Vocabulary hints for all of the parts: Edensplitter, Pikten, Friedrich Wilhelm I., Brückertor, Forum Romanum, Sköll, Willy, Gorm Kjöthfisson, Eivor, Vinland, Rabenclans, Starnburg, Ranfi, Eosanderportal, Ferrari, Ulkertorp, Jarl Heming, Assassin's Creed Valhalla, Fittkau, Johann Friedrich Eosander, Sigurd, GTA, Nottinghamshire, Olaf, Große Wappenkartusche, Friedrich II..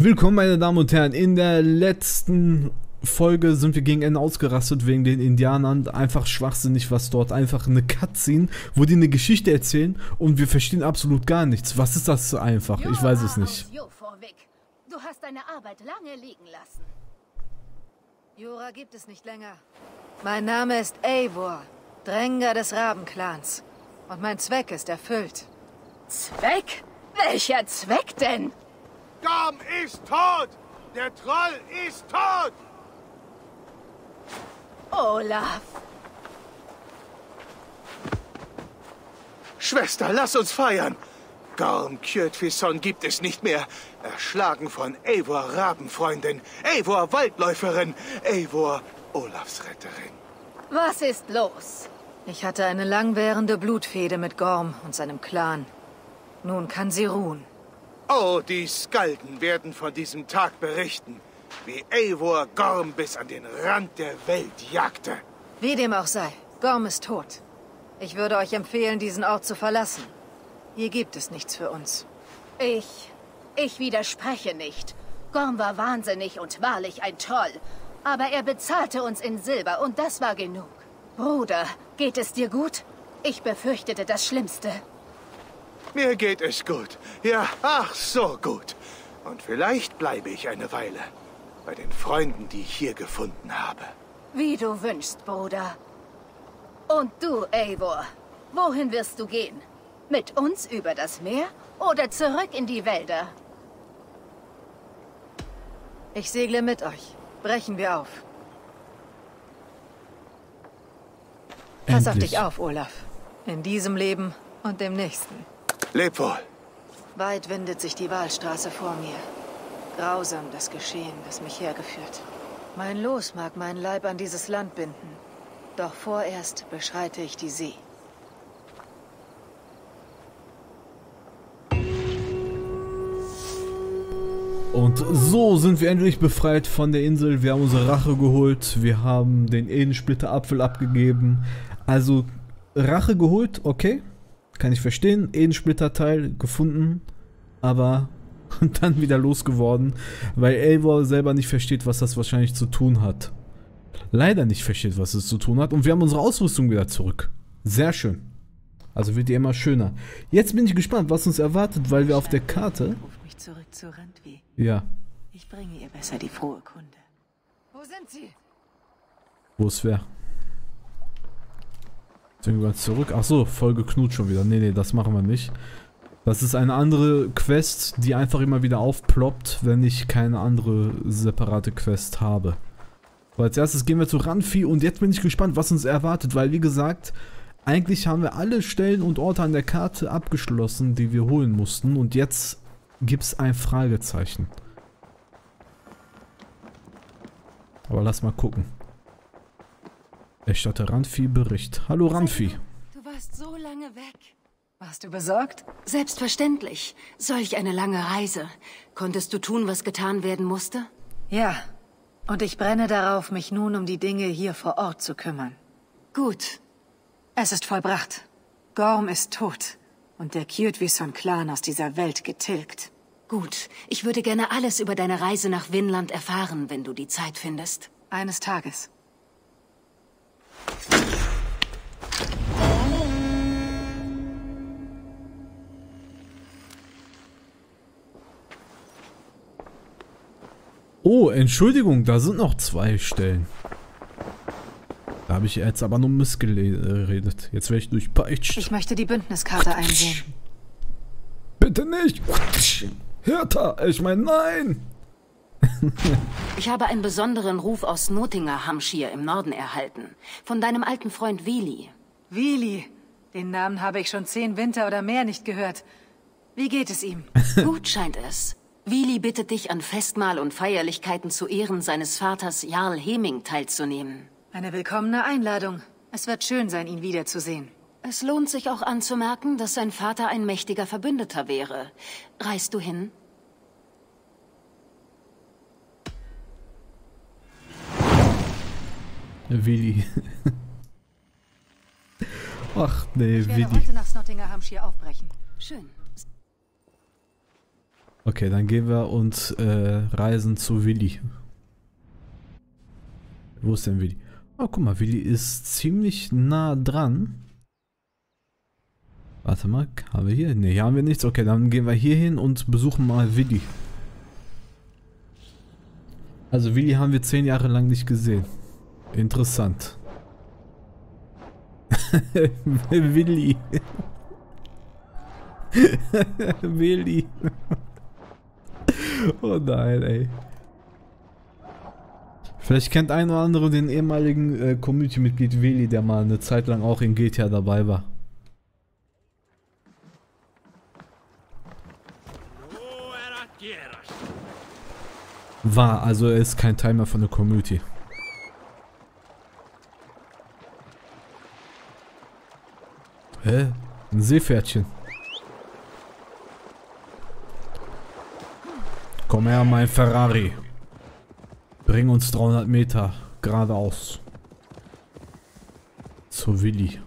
Willkommen meine Damen und Herren, in der letzten Folge sind wir gegen Ende ausgerastet wegen den Indianern. Einfach schwachsinnig, was dort einfach eine Cutscene, wo die eine Geschichte erzählen und wir verstehen absolut gar nichts. Was ist das einfach? Ich weiß es nicht. Du hast deine Arbeit lange liegen lassen. Jura gibt es nicht länger. Mein Name ist Eivor, Dränger des Rabenclans. Und mein Zweck ist erfüllt. Zweck? Welcher Zweck denn? Gorm ist tot! Der Troll ist tot! Olaf! Schwester, lass uns feiern! Gorm Kjöthfisson gibt es nicht mehr. Erschlagen von Eivor Rabenfreundin, Eivor Waldläuferin, Eivor Olafs Retterin. Was ist los? Ich hatte eine langwährende Blutfehde mit Gorm und seinem Clan. Nun kann sie ruhen. Oh, die Skalden werden von diesem Tag berichten, wie Eivor Gorm bis an den Rand der Welt jagte. Wie dem auch sei, Gorm ist tot. Ich würde euch empfehlen, diesen Ort zu verlassen. Hier gibt es nichts für uns. Ich widerspreche nicht. Gorm war wahnsinnig und wahrlich ein Troll. Aber er bezahlte uns in Silber und das war genug. Bruder, geht es dir gut? Ich befürchtete das Schlimmste. Mir geht es gut. Ja, ach so gut. Und vielleicht bleibe ich eine Weile. Bei den Freunden, die ich hier gefunden habe. Wie du wünschst, Bruder. Und du, Eivor, wohin wirst du gehen? Mit uns über das Meer oder zurück in die Wälder? Ich segle mit euch. Brechen wir auf. Endlich. Pass auf dich auf, Olaf. In diesem Leben und dem nächsten. Leb wohl. Weit windet sich die Wahlstraße vor mir. Grausam das Geschehen, das mich hergeführt. Mein Los mag meinen Leib an dieses Land binden. Doch vorerst beschreite ich die See. Und so sind wir endlich befreit von der Insel. Wir haben unsere Rache geholt. Wir haben den Edensplitter-Apfel abgegeben. Also Rache geholt, okay. Kann ich verstehen, Edensplitterteil gefunden, aber dann wieder losgeworden, weil Eivor selber nicht versteht, was das wahrscheinlich zu tun hat. Leider nicht versteht, was es zu tun hat und wir haben unsere Ausrüstung wieder zurück. Sehr schön. Also wird die immer schöner. Jetzt bin ich gespannt, was uns erwartet, weil wir auf der Karte... Ruf mich zurück zu Ranfi. Ja. Ich bringe ihr besser die frohe Kunde. Wo sind sie? Wo ist wer? Ganz zurück. Ach so, Folge Knut schon wieder. Nee, das machen wir nicht. Das ist eine andere Quest, die einfach immer wieder aufploppt, wenn ich keine andere separate Quest habe. So, als erstes gehen wir zu Ranfi und jetzt bin ich gespannt, was uns erwartet, weil wie gesagt, eigentlich haben wir alle Stellen und Orte an der Karte abgeschlossen, die wir holen mussten und jetzt gibt es ein Fragezeichen. Aber lass mal gucken. Erstatter Ranfi Bericht. Hallo Ranfi. Du warst so lange weg. Warst du besorgt? Selbstverständlich. Solch eine lange Reise. Konntest du tun, was getan werden musste? Ja. Und ich brenne darauf, mich nun um die Dinge hier vor Ort zu kümmern. Gut. Es ist vollbracht. Gorm ist tot. Und der Kjöthvisson-Clan aus dieser Welt getilgt. Gut. Ich würde gerne alles über deine Reise nach Vinland erfahren, wenn du die Zeit findest. Eines Tages. Oh, Entschuldigung, da sind noch zwei Stellen. Da habe ich jetzt aber nur Mist geredet. Jetzt werde ich durchpeitscht. Ich möchte die Bündniskarte einsehen. Bitte nicht! Hört er? Ich meine, nein! Ich habe einen besonderen Ruf aus Nottinghamshire im Norden erhalten. Von deinem alten Freund Willy. Willy? Den Namen habe ich schon 10 Winter oder mehr nicht gehört. Wie geht es ihm? Gut scheint es. Willy bittet dich, an Festmahl und Feierlichkeiten zu Ehren seines Vaters Jarl Heming teilzunehmen. Eine willkommene Einladung. Es wird schön sein, ihn wiederzusehen. Es lohnt sich auch anzumerken, dass sein Vater ein mächtiger Verbündeter wäre. Reist du hin? Willy. Ach nee, Willy. Ich werde heute nach Nottinghamshire aufbrechen. Schön. Okay, dann gehen wir und reisen zu Willy. Wo ist denn Willy? Oh, guck mal, Willy ist ziemlich nah dran. Warte mal, haben wir hier? Ne, hier haben wir nichts. Okay, dann gehen wir hier hin und besuchen mal Willy. Also Willy haben wir 10 Jahre lang nicht gesehen. Interessant. Willy. Willy. Oh nein, ey. Vielleicht kennt ein oder andere den ehemaligen Community-Mitglied Willy, der mal eine Zeit lang auch in GTA dabei war. War, also er ist kein Teil mehr von der Community. Hä? Ein Seepferdchen. Komm her, mein Ferrari. Bring uns 300 Meter geradeaus. Zu Willy.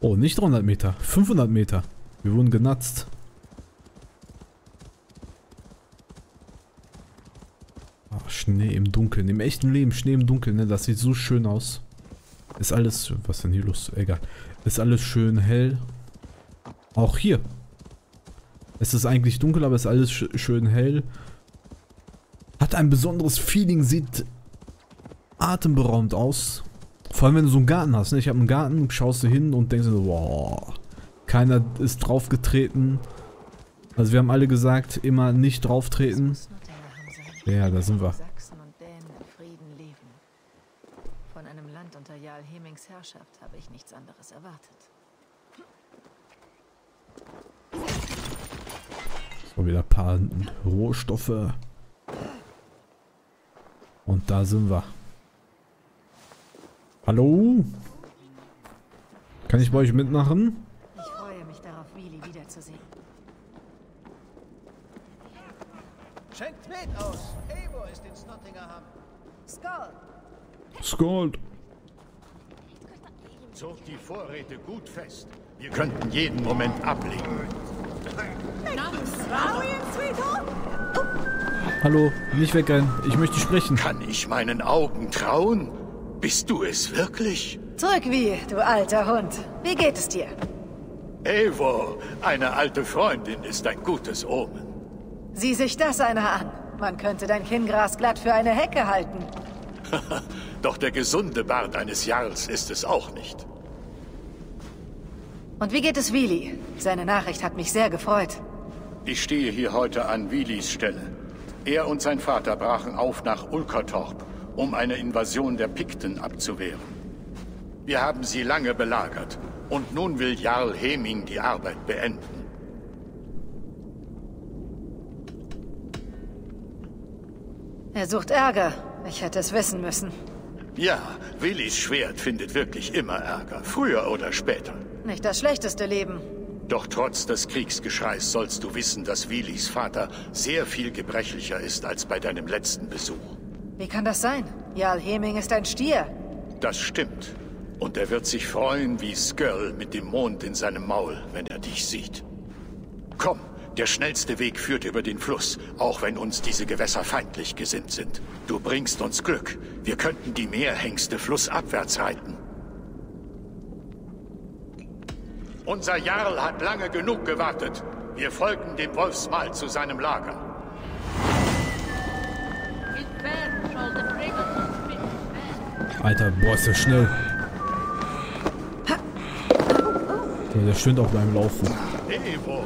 Oh, nicht 300 Meter, 500 Meter. Wir wurden genatzt. Ach, Schnee im Dunkeln. Im echten Leben Schnee im Dunkeln, ne? Das sieht so schön aus. Ist alles... Was denn hier los? Egal. Ist alles schön hell. Auch hier. Es ist eigentlich dunkel, aber es ist alles schön hell. Hat ein besonderes Feeling, sieht atemberaubend aus. Vor allem, wenn du so einen Garten hast. Ne? Ich habe einen Garten, schaust du hin und denkst dir, wow, keiner ist draufgetreten. Also wir haben alle gesagt, immer nicht drauftreten. Ja, da sind wir. Sachsen und Dänen in Frieden leben. Von einem Land unter Jarl Hemings Herrschaft habe ich nichts anderes erwartet. So, wieder ein paar Rohstoffe. Und da sind wir. Hallo? Kann ich bei euch mitmachen? Ich freue mich darauf, Willy wiederzusehen. Schenkt mit aus! Eivor ist ins Nottingham. Sköll! Sköll! Zog die Vorräte gut fest. Wir könnten jeden Moment ablegen. Hallo, nicht wegrennen. Ich möchte sprechen. Kann ich meinen Augen trauen? Bist du es wirklich? Zurück wie, du alter Hund. Wie geht es dir? Eivor, eine alte Freundin ist ein gutes Omen. Sieh sich das einer an. Man könnte dein Kinngras glatt für eine Hecke halten. Doch der gesunde Bart eines Jarls ist es auch nicht. Und wie geht es Willy? Seine Nachricht hat mich sehr gefreut. Ich stehe hier heute an Willys Stelle. Er und sein Vater brachen auf nach Ulkertorp, um eine Invasion der Pikten abzuwehren. Wir haben sie lange belagert und nun will Jarl Heming die Arbeit beenden. Er sucht Ärger. Ich hätte es wissen müssen. Ja, Willys Schwert findet wirklich immer Ärger, früher oder später. Nicht das schlechteste Leben. Doch trotz des Kriegsgeschreis sollst du wissen, dass Willys Vater sehr viel gebrechlicher ist als bei deinem letzten Besuch. Wie kann das sein? Jarl Heming ist ein Stier. Das stimmt. Und er wird sich freuen wie Sköll mit dem Mond in seinem Maul, wenn er dich sieht. Komm, der schnellste Weg führt über den Fluss, auch wenn uns diese Gewässer feindlich gesinnt sind. Du bringst uns Glück. Wir könnten die Meerhengste flussabwärts reiten. Unser Jarl hat lange genug gewartet. Wir folgen dem Wolfsmal zu seinem Lager. Alter, boah, ist der schnell. So, der stöhnt auch beim Laufen. Eivor,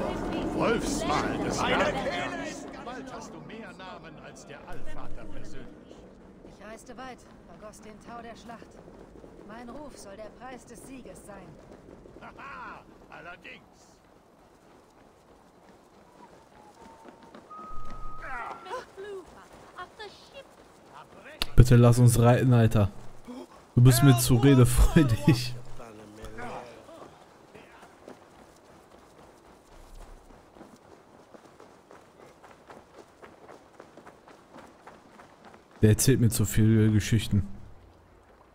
Wolfsmal des Jarls. Bald hast du mehr Namen als der Allvater persönlich. Ich reiste weit, vergoss den Tau der Schlacht. Mein Ruf soll der Preis des Sieges sein. Haha, allerdings. Bitte lass uns reiten, Alter. Du bist mir zu redefreudig. Der erzählt mir zu viele Geschichten.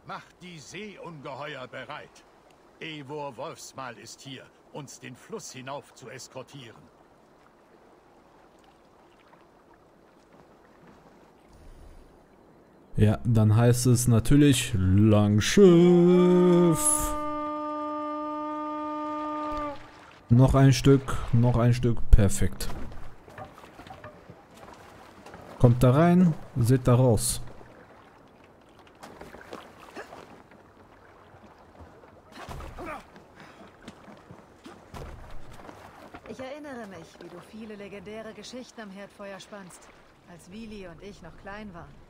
Macht die Seeungeheuer bereit. Eivor Wolfsmal ist hier uns den Fluss hinauf zu eskortieren. Ja, dann heißt es natürlich Langschiff. Noch ein Stück, perfekt. Kommt da rein, seht da raus. Ich erinnere mich, wie du viele legendäre Geschichten am Herdfeuer spannst, als Willy und ich noch klein waren.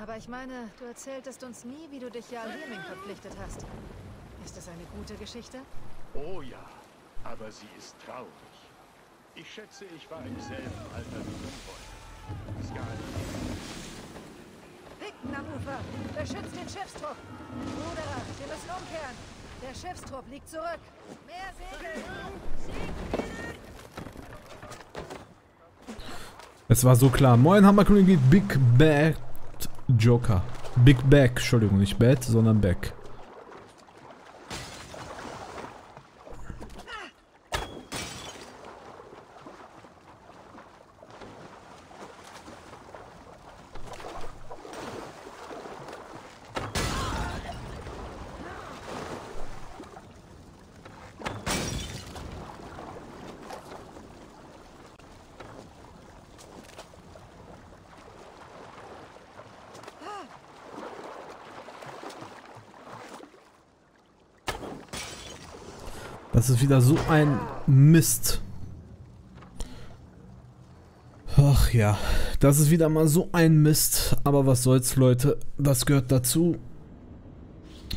Aber ich meine, du erzähltest uns nie, wie du dich Jarl Heming verpflichtet hast. Ist das eine gute Geschichte? Oh ja, aber sie ist traurig. Ich schätze, ich war im selben Alter wie du vorhin. Pikten am Ufer! Beschützt den Schiffstrupp! Ruderer, wir müssen umkehren! Der Schiffstrupp liegt zurück! Mehr Segel! Es war so klar. Moin, Hammerkönig, Big Bad Joker. Big Back, Entschuldigung, nicht Bad, sondern Back. Das ist wieder so ein Mist. Ach ja, das ist wieder mal so ein Mist. Aber was soll's, Leute? Das gehört dazu.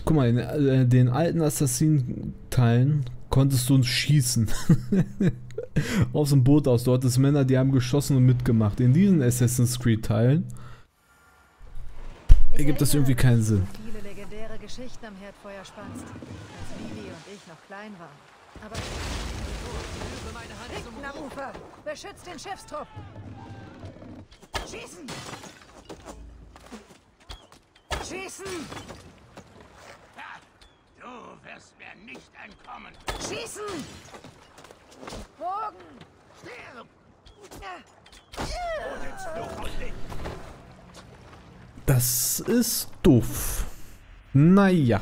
Guck mal, in den alten Assassinen-Teilen konntest du uns schießen. Aus dem Boot aus. Dort ist Männer, die haben geschossen und mitgemacht. In diesen Assassin's Creed-Teilen ergibt das irgendwie keinen Sinn. Geschichten am Herdfeuer spannst, als Willy und ich noch klein waren. Aber Pikten am Ufer! Beschützt den Schiffstrupp! Schießen! Schießen! Ha, du wirst mir nicht entkommen! Schießen! Bogen! Stirb! Das ist doof. Naja,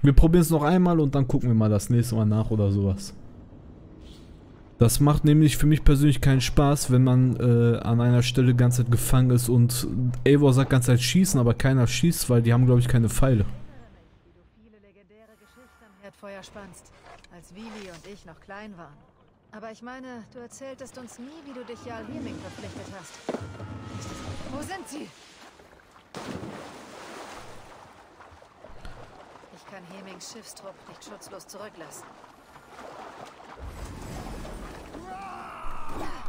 wir probieren es noch einmal und dann gucken wir mal das nächste Mal nach oder sowas. Das macht nämlich für mich persönlich keinen Spaß, wenn man an einer Stelle die ganze Zeit gefangen ist und Eivor sagt die ganze Zeit schießen, aber keiner schießt, weil die haben, glaube ich, keine Pfeile. Wie du viele legendäre Geschichten am Herdfeuer spannst, als Willy und ich noch klein waren. Aber ich meine, du erzähltest uns nie, wie du dich Jarl Heming verpflichtet hast. Wo sind sie? Kann Hemings Schiffstrupp nicht schutzlos zurücklassen.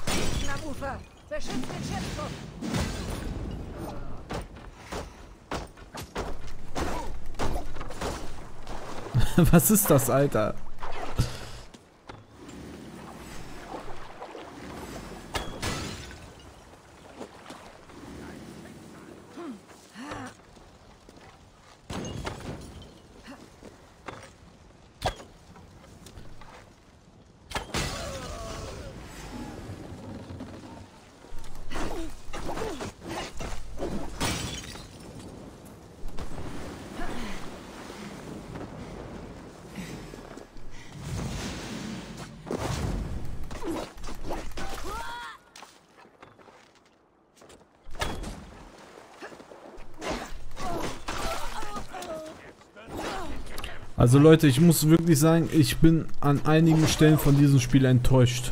Hinten am Ufer! Beschützt den Schiffstrupp! Was ist das, Alter? Also Leute, ich muss wirklich sagen, ich bin an einigen Stellen von diesem Spiel enttäuscht.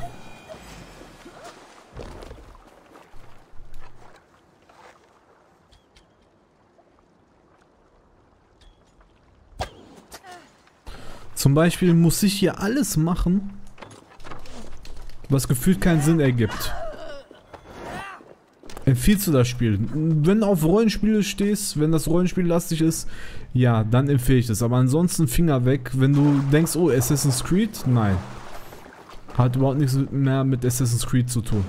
Zum Beispiel muss ich hier alles machen, was gefühlt keinen Sinn ergibt. Empfiehlst du das Spiel? Wenn du auf Rollenspiele stehst, wenn das Rollenspiel lastig ist, ja, dann empfehle ich das. Aber ansonsten Finger weg, wenn du denkst, oh, Assassin's Creed? Nein. Hat überhaupt nichts mehr mit Assassin's Creed zu tun.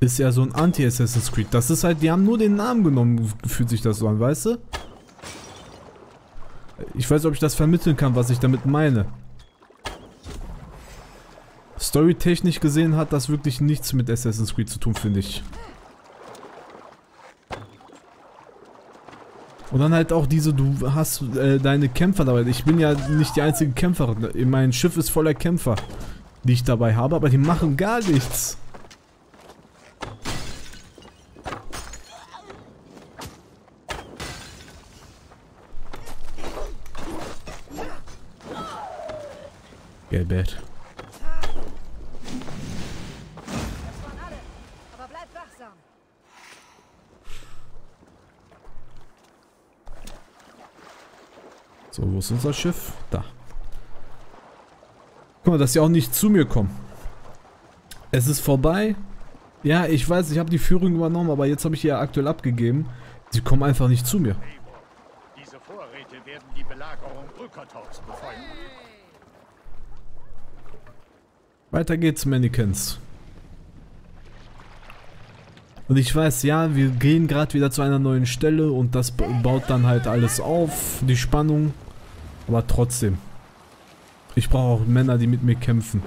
ist ja so ein Anti-Assassin's Creed. Das ist halt, die haben nur den Namen genommen, fühlt sich das so an, weißt du? Ich weiß nicht, ob ich das vermitteln kann, was ich damit meine. Storytechnisch gesehen hat das wirklich nichts mit Assassin's Creed zu tun, finde ich. Und dann halt auch diese, du hast deine Kämpfer dabei. Ich bin ja nicht die einzige Kämpferin. Mein Schiff ist voller Kämpfer, die ich dabei habe, aber die machen gar nichts. Gelbert. Aber bleib wachsam. So, wo ist unser Schiff? Da. Guck mal, dass sie auch nicht zu mir kommen. Es ist vorbei. Ja, ich weiß, ich habe die Führung übernommen, aber jetzt habe ich ihr aktuell abgegeben. Sie kommen einfach nicht zu mir. Diese Vorräte werden die Belagerung Brückertors befeuern. Weiter geht's, Mannequins. Und ich weiß, ja, wir gehen gerade wieder zu einer neuen Stelle und das baut dann halt alles auf, die Spannung. Aber trotzdem. Ich brauche auch Männer, die mit mir kämpfen.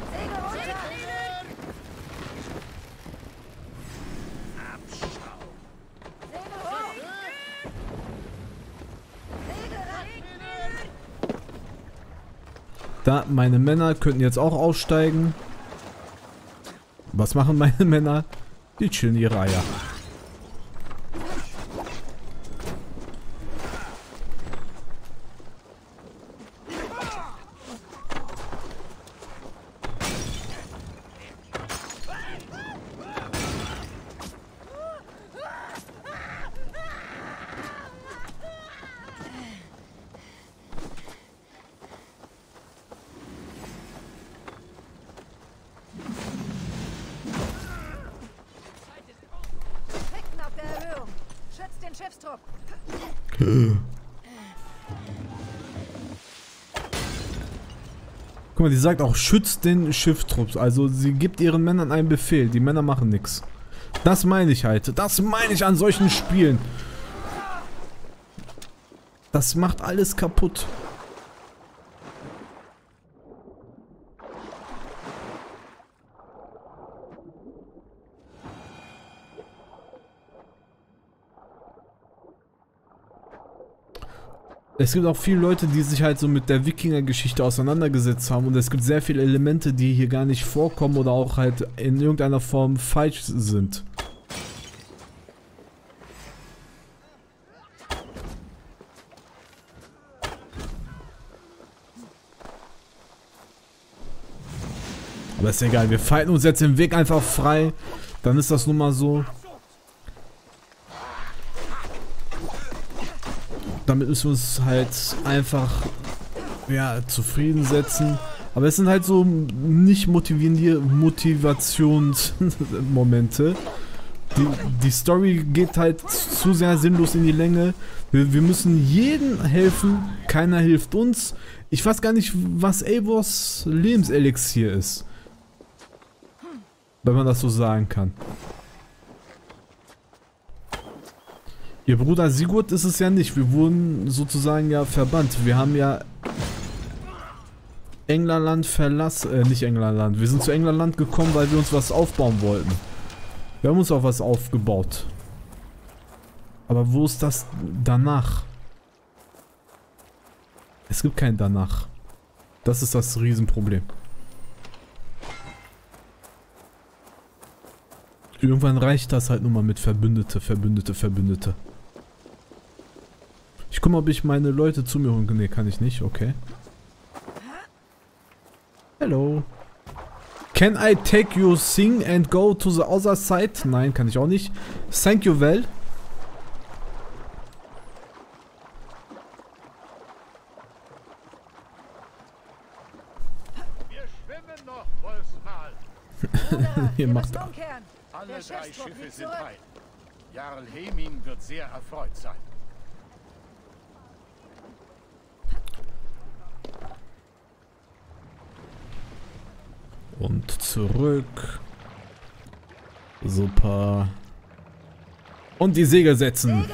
Da, meine Männer könnten jetzt auch aussteigen. Was machen meine Männer? Die chillen ihre Eier. Guck mal, die sagt auch, schützt den Schiffstrupp. Also sie gibt ihren Männern einen Befehl. Die Männer machen nichts. Das meine ich halt. Das meine ich an solchen Spielen. Das macht alles kaputt. Es gibt auch viele Leute, die sich halt so mit der Wikinger-Geschichte auseinandergesetzt haben und es gibt sehr viele Elemente, die hier gar nicht vorkommen oder auch halt in irgendeiner Form falsch sind. Aber ist egal, wir fighten uns jetzt den Weg einfach frei, dann ist das nun mal so. Damit müssen wir uns halt einfach, ja, zufrieden setzen. Aber es sind halt so nicht motivierende Motivationsmomente. Die Story geht halt zu sehr sinnlos in die Länge. Wir müssen jedem helfen, keiner hilft uns. Ich weiß gar nicht, was Eivors Lebenselixier ist. Wenn man das so sagen kann. Ihr Bruder Sigurd ist es ja nicht. Wir wurden sozusagen ja verbannt. Wir haben ja England verlassen. Nicht England. Wir sind zu England gekommen, weil wir uns was aufbauen wollten. Wir haben uns auch was aufgebaut. Aber wo ist das danach? Es gibt kein danach. Das ist das Riesenproblem. Irgendwann reicht das halt nur mal mit Verbündete. Ich guck mal, ob ich meine Leute zu mir holen kann. Ne, kann ich nicht. Okay. Hello. Can I take your thing and go to the other side? Nein, kann ich auch nicht. Thank you well. Wir schwimmen noch, Wolfsmal. Ihr macht ab. Alle drei Schiffe sind heil. Jarl Heming wird sehr erfreut sein. Und zurück. Super. Und die Segel setzen.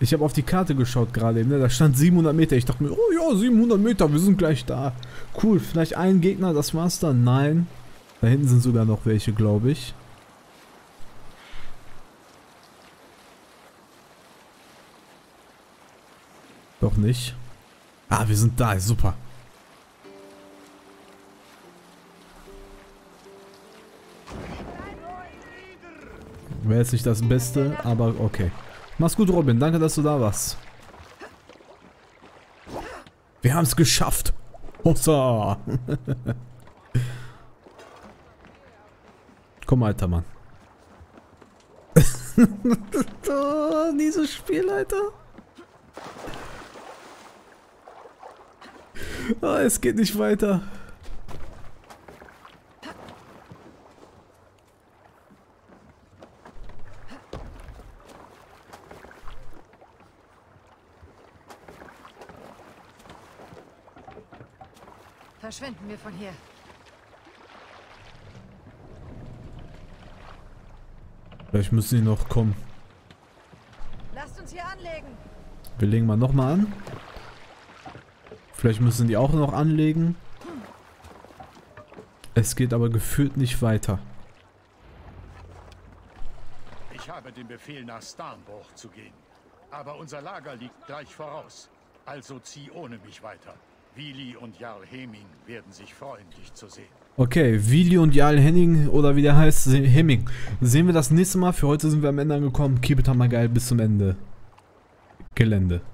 Ich habe auf die Karte geschaut gerade eben, ne? Da stand 700 Meter. Ich dachte mir, oh ja, 700 Meter, wir sind gleich da. Cool, vielleicht ein Gegner, das war's dann. Nein, da hinten sind sogar noch welche, glaube ich. Doch nicht. Ah, wir sind da, super. Wäre jetzt nicht das Beste, aber okay. Mach's gut, Robin. Danke, dass du da warst. Wir haben es geschafft. Hossa. Komm, alter Mann. Dieses Spiel, Alter. Oh, es geht nicht weiter. Verschwinden wir von hier. Vielleicht müssen die noch kommen. Lasst uns hier anlegen. Wir legen mal nochmal an. Vielleicht müssen die auch noch anlegen. Es geht aber gefühlt nicht weiter. Ich habe den Befehl, nach Starnburg zu gehen. Aber unser Lager liegt gleich voraus. Also zieh ohne mich weiter. Willy und Jarl Heming werden sich freuen, dich zu sehen. Okay, Willy und Jarl Heming, oder wie der heißt, Heming. Sehen wir das nächste Mal. Für heute sind wir am Ende angekommen. Keep it hammergeil bis zum Ende. Gelände.